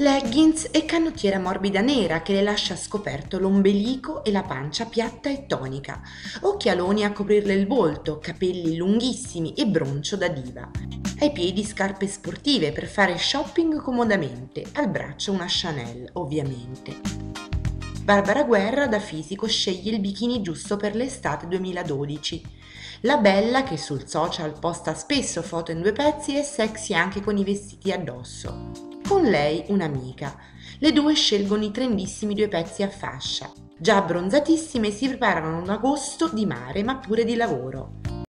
leggings e canottiera morbida nera che le lascia scoperto l'ombelico e la pancia piatta e tonica, occhialoni a coprirle il volto, capelli lunghissimi e broncio da diva. Ai piedi scarpe sportive per fare shopping comodamente, al braccio una Chanel, ovviamente. Barbara Guerra da Fisico sceglie il bikini giusto per l'estate 2012. La bella, che sul social posta spesso foto in due pezzi, è sexy anche con i vestiti addosso. Con lei un'amica. Le due scelgono i trendissimi due pezzi a fascia. Già abbronzatissime si preparano ad agosto di mare ma pure di lavoro.